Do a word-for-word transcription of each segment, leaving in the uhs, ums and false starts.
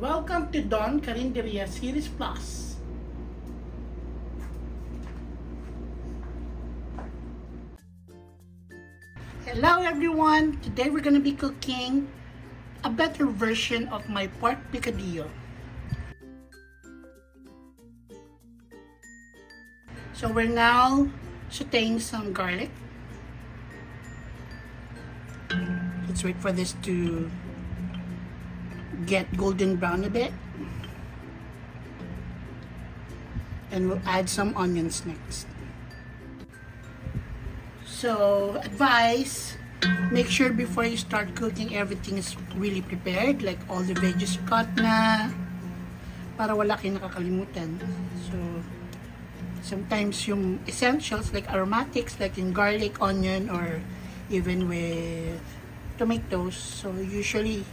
Welcome to Don Carinderia Series Plus. Hello everyone! Today we're going to be cooking a better version of my pork picadillo. So we're now sauteing some garlic. Let's wait for this to get golden brown a bit, and we'll add some onions next. So advice, make sure before you start cooking everything is really prepared, like all the veggies cut na, para wala kayong nakakalimutan. So sometimes yung essentials like aromatics, like in garlic, onion, or even with tomatoes. So usually,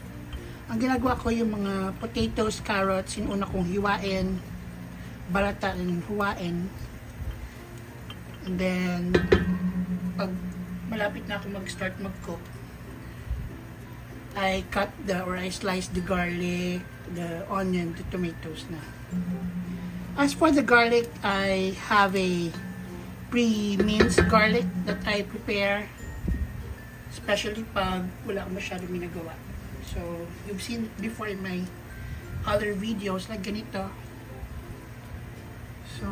ang ginagawa ko yung mga potatoes, carrots, yung una kong hiwain, balata ng huwain. And then, pag malapit na ako mag-start mag-cook, I cut the, or I slice the garlic, the onion, the tomatoes na. As for the garlic, I have a pre-minced garlic that I prepare, especially pag wala akong masyadong ginagawa. So, you've seen it before in my other videos, like ganito. So,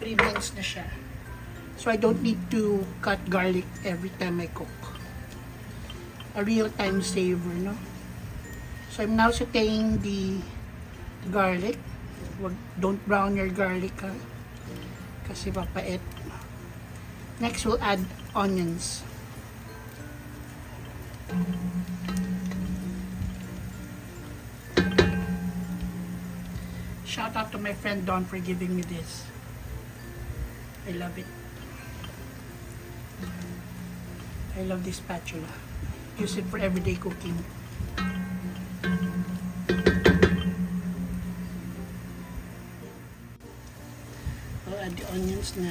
pre-minced na siya. So, I don't need to cut garlic every time I cook. A real time saver, no? So, I'm now sauteing the garlic. Don't brown your garlic, ha? Kasi papait. Next, we'll add onions. Shout out to my friend Don for giving me this. I love it. I love this spatula. Use it for everyday cooking. I'll add the onions na.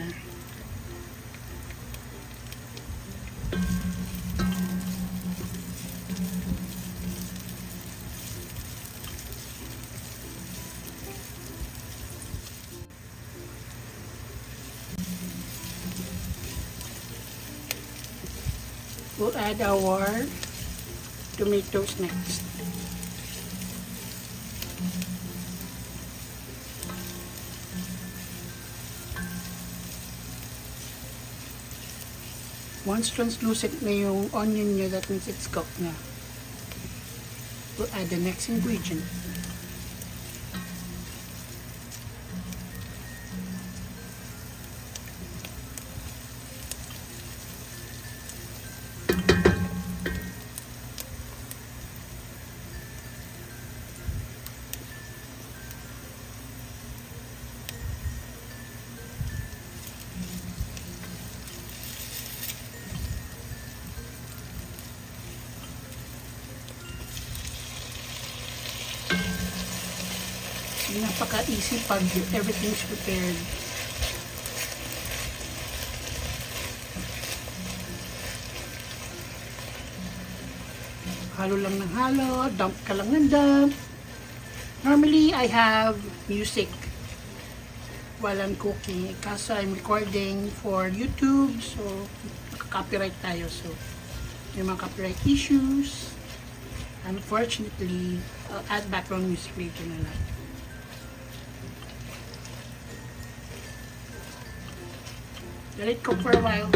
We'll add our tomatoes next. Once translucent na yung onion niya, that means it's cooked na. We'll add the next ingredient. Napaka-easy pag everything's prepared. Halo lang ng halo, dump ka lang ng dump. Normally, I have music while I'm cooking. Kaso I'm recording for YouTube, so copyright tayo. So, may mga copyright issues. Unfortunately, I'll add background music later na lang. Let it cook for a while.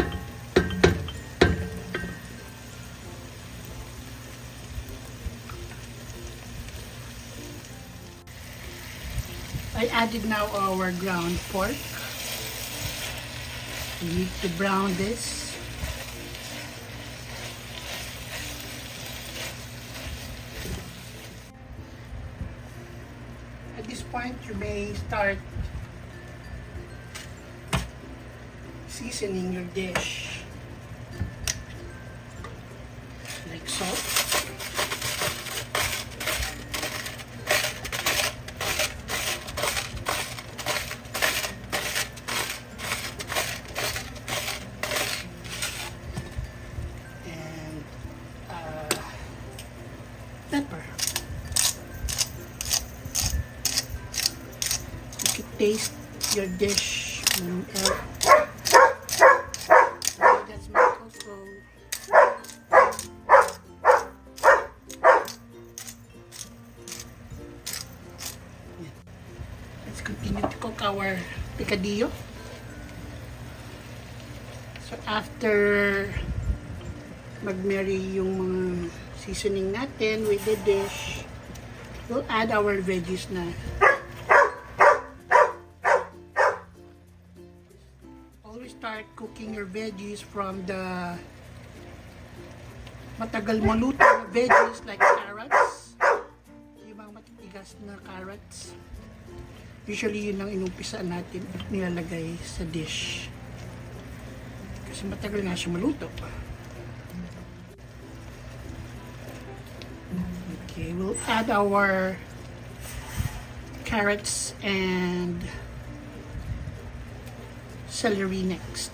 I added now our ground pork. We need to brown this. At this point, you may start seasoning your dish, like so. And uh, pepper. taste your dish. And, uh, that's my coleslaw. Let's continue to cook our picadillo. So after mag-marry yung mga seasoning natin with the dish, we'll add our veggies na. Always start cooking your veggies from the matagal maluto na veggies like carrots. Yung mga matitigas na carrots. Usually yun ang inumpisa natin at nilalagay sa dish. Kasi matagal nga siya maluto pa. Okay, we'll add our carrots and celery next.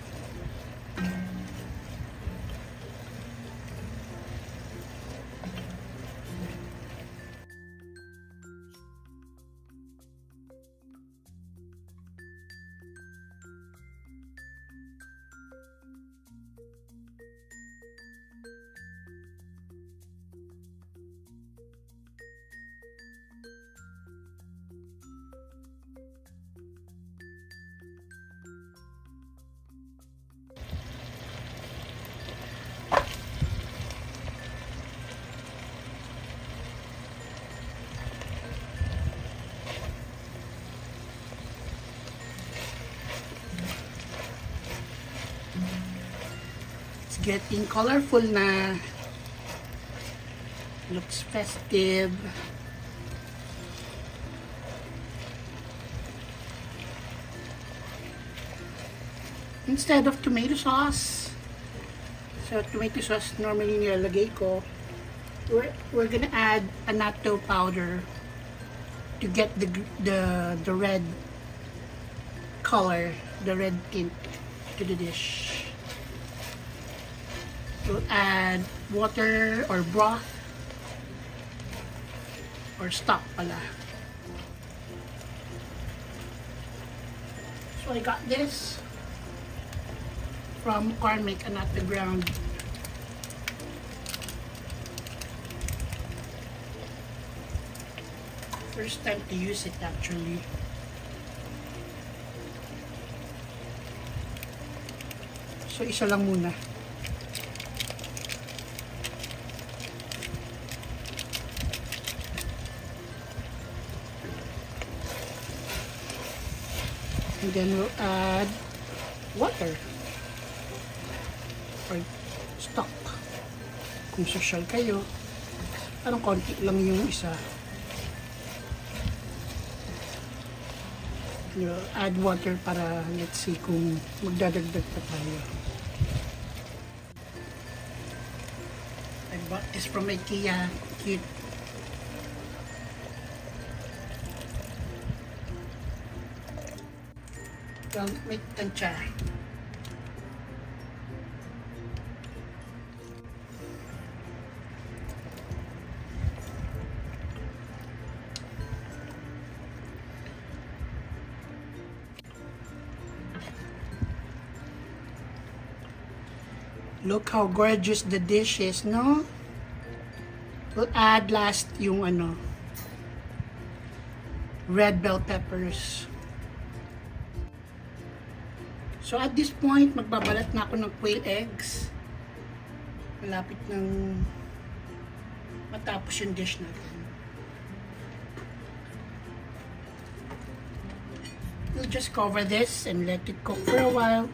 Getting colorful na, looks festive. Instead of tomato sauce, so tomato sauce normally nilalagay ko, we're, we're gonna add annatto powder to get the, the, the red color, the red tint to the dish. We'll add water or broth or stock pala. So I got this from Carmichael Underground. First time to use it actually. So isa lang muna. And then we'll add water or stock. Kung social kayo, parang konti lang yung isa. And we'll add water para let's see kung magdadagdag pa tayo. I bought this from IKEA. Cute. Don't make tancha. Look how gorgeous the dish is, no? We'll add last yung ano, red bell peppers. So at this point, magbabalat na ako ng quail eggs. Malapit ng matapos yung dish natin. We'll just cover this and let it cook for a while.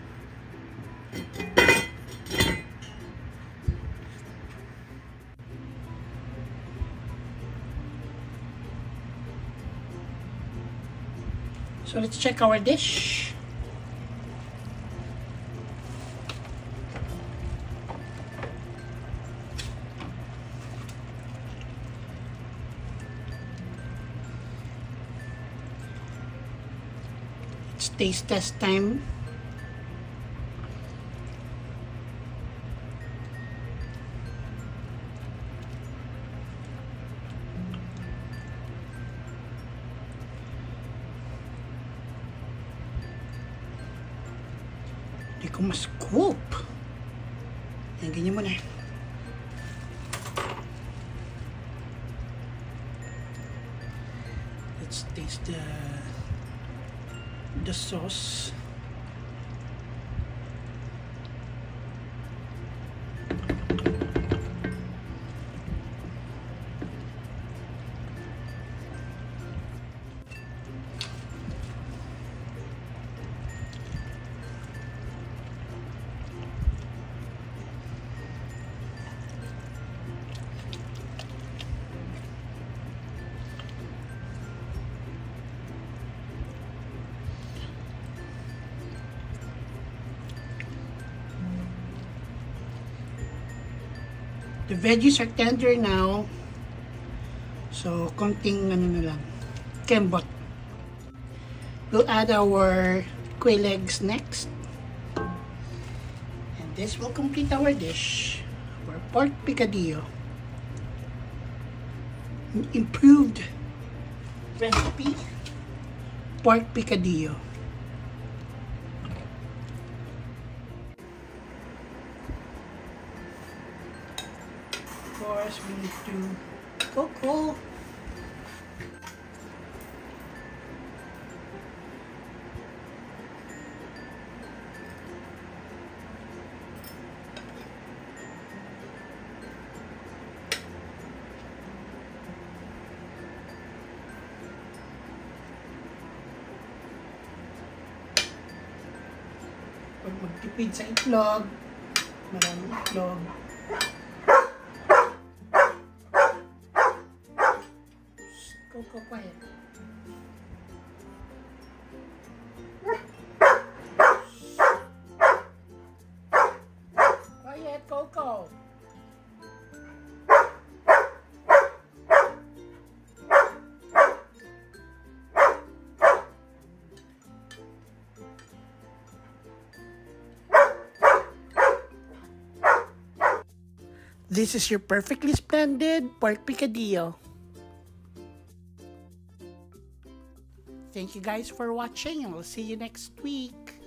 So let's check our dish. Taste test time. Lagay ko mas scoop. Yan, ganyan mo na. Let's taste the the sauce. The veggies are tender now. So, konting ano na lang. Kembot. We'll add our quail legs next. And this will complete our dish. Our pork picadillo. An improved recipe. Pork picadillo. We need to cook. Pag magtipid sa itlog, maraming itlog. Go quiet. Quiet, Coco. This is your perfectly splendid pork picadillo. Thank you guys for watching, and we'll see you next week.